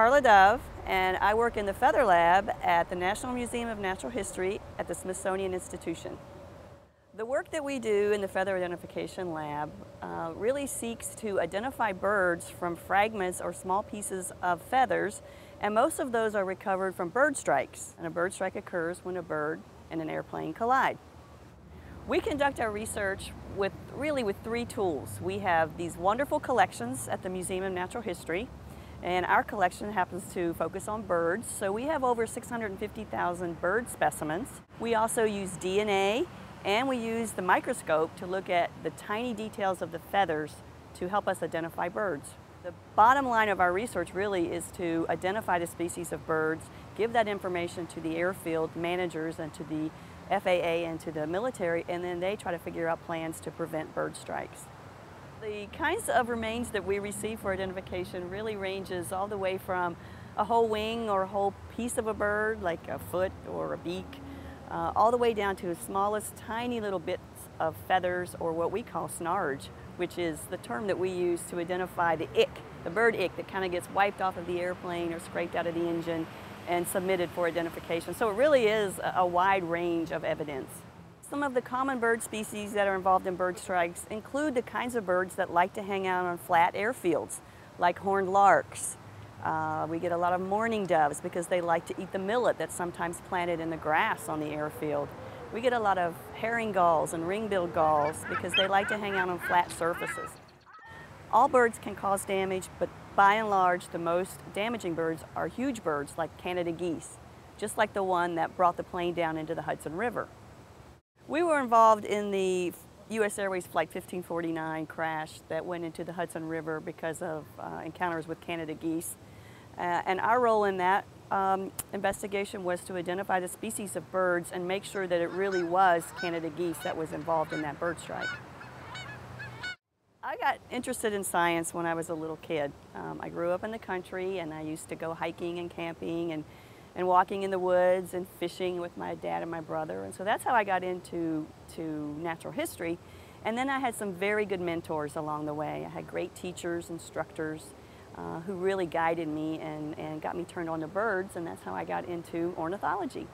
Carla Dove, and I work in the Feather Lab at the National Museum of Natural History at the Smithsonian Institution. The work that we do in the Feather Identification Lab really seeks to identify birds from fragments or small pieces of feathers, and most of those are recovered from bird strikes. And a bird strike occurs when a bird and an airplane collide. We conduct our research with three tools. We have these wonderful collections at the Museum of Natural History, and our collection happens to focus on birds, so we have over 650,000 bird specimens. We also use DNA, and we use the microscope to look at the tiny details of the feathers to help us identify birds. The bottom line of our research really is to identify the species of birds, give that information to the airfield managers and to the FAA and to the military, and then they try to figure out plans to prevent bird strikes. The kinds of remains that we receive for identification really ranges all the way from a whole wing or a whole piece of a bird, like a foot or a beak, all the way down to the smallest tiny little bits of feathers, or what we call snarge, which is the term that we use to identify the ick, the bird ick that kind of gets wiped off of the airplane or scraped out of the engine and submitted for identification. So it really is a wide range of evidence. Some of the common bird species that are involved in bird strikes include the kinds of birds that like to hang out on flat airfields, like horned larks. We get a lot of mourning doves because they like to eat the millet that's sometimes planted in the grass on the airfield. We get a lot of herring gulls and ring-billed gulls because they like to hang out on flat surfaces. All birds can cause damage, but by and large, the most damaging birds are huge birds like Canada geese, just like the one that brought the plane down into the Hudson River. We were involved in the U.S. Airways Flight 1549 crash that went into the Hudson River because of encounters with Canada geese. And our role in that investigation was to identify the species of birds and make sure that it really was Canada geese that was involved in that bird strike. I got interested in science when I was a little kid. I grew up in the country, and I used to go hiking and camping and walking in the woods and fishing with my dad and my brother. And so that's how I got into natural history. And then I had some very good mentors along the way. I had great teachers, instructors who really guided me and got me turned on to birds, and that's how I got into ornithology.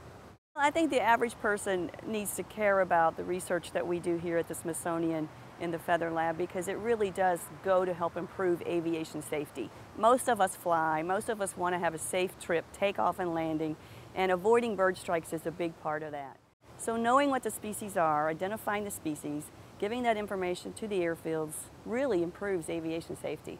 Well, I think the average person needs to care about the research that we do here at the Smithsonian in the Feather Lab, because it really does go to help improve aviation safety. Most of us fly, most of us want to have a safe trip, takeoff and landing, and avoiding bird strikes is a big part of that. So knowing what the species are, identifying the species, giving that information to the airfields really improves aviation safety.